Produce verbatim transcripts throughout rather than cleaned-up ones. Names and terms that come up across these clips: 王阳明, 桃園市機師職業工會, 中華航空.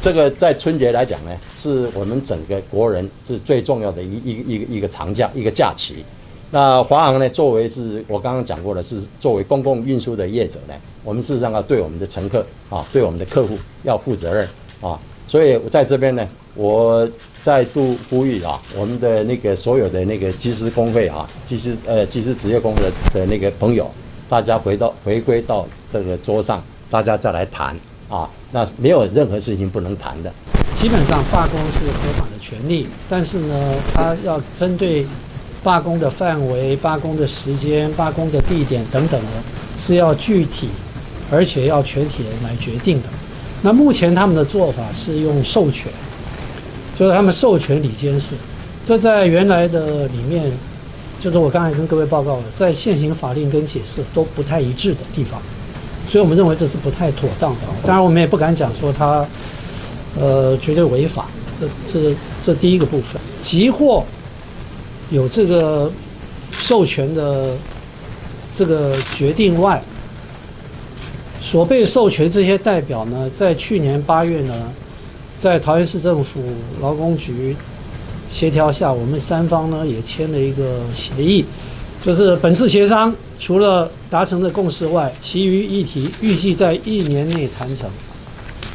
这个在春节来讲呢，是我们整个国人是最重要的一一一个一个长假一个假期。那华航呢，作为是我刚刚讲过的是作为公共运输的业者呢，我们事实上要对我们的乘客啊，对我们的客户要负责任啊。所以在这边呢，我再度呼吁啊，我们的那个所有的那个机师工会啊，机师呃机师职业工会的的那个朋友，大家回到回归到这个桌上，大家再来谈。 啊，那没有任何事情不能谈的。基本上罢工是合法的权利，但是呢，它要针对罢工的范围、罢工的时间、罢工的地点等等呢，是要具体，而且要全体人来决定的。那目前他们的做法是用授权，就是他们授权理监事，这在原来的里面，就是我刚才跟各位报告的，在现行法令跟解释都不太一致的地方。 所以我们认为这是不太妥当的，当然我们也不敢讲说它，呃，绝对违法。这、这、这第一个部分，集货有这个授权的这个决定外，所被授权这些代表呢，在去年八月呢，在桃园市政府劳工局协调下，我们三方呢也签了一个协议，就是本次协商。 除了达成的共识外，其余议题预计在一年内谈成。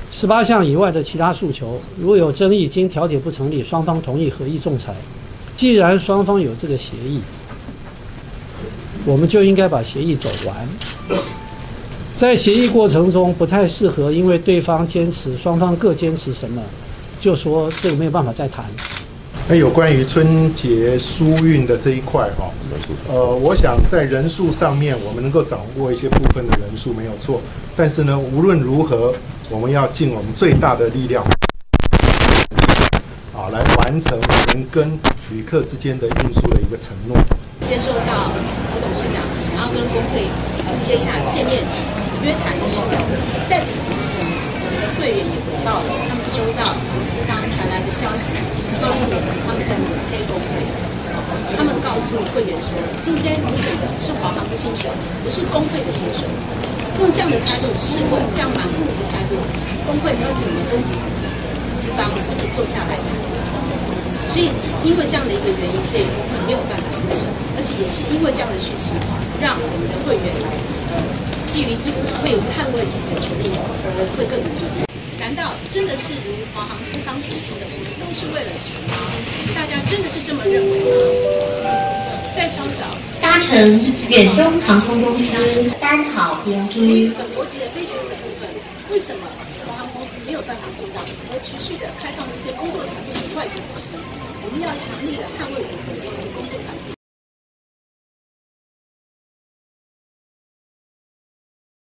十八项以外的其他诉求，如有争议，经调解不成立，双方同意合议仲裁。既然双方有这个协议，我们就应该把协议走完。在协议过程中，不太适合因为对方坚持，双方各坚持什么，就说这个没有办法再谈。 那有关于春节疏运的这一块哈、哦，呃，我想在人数上面我们能够掌握一些部分的人数没有错，但是呢，无论如何，我们要尽我们最大的力量，啊，来完成我们跟旅客之间的运输的一个承诺。接受到副董事长想要跟工会接洽见面约谈的时候，在此同时，我们的会员也回报了，他们收到从资方传来的消息。 告诉我们他们在抹黑工会，他们告诉会员说，今天你给的是华航的薪水，不是工会的薪水。用这样的态度，试问这样蛮不的态度，工会要怎么跟资方一起坐下来？所以因为这样的一个原因，所以我们没有办法接受，而且也是因为这样的讯息，让我们的会员呃基于会捍卫自己的权利，而会更努力。 难道真的是如华航资方所说的，我们都是为了钱吗？大家真的是这么认为吗？在稍早搭乘远东航空公司单航班机，本国籍的非全日的部分，为什么华航公司没有办法做到，而持续的开放这些工作条件给外籍机师？我们要强力的捍卫我们的。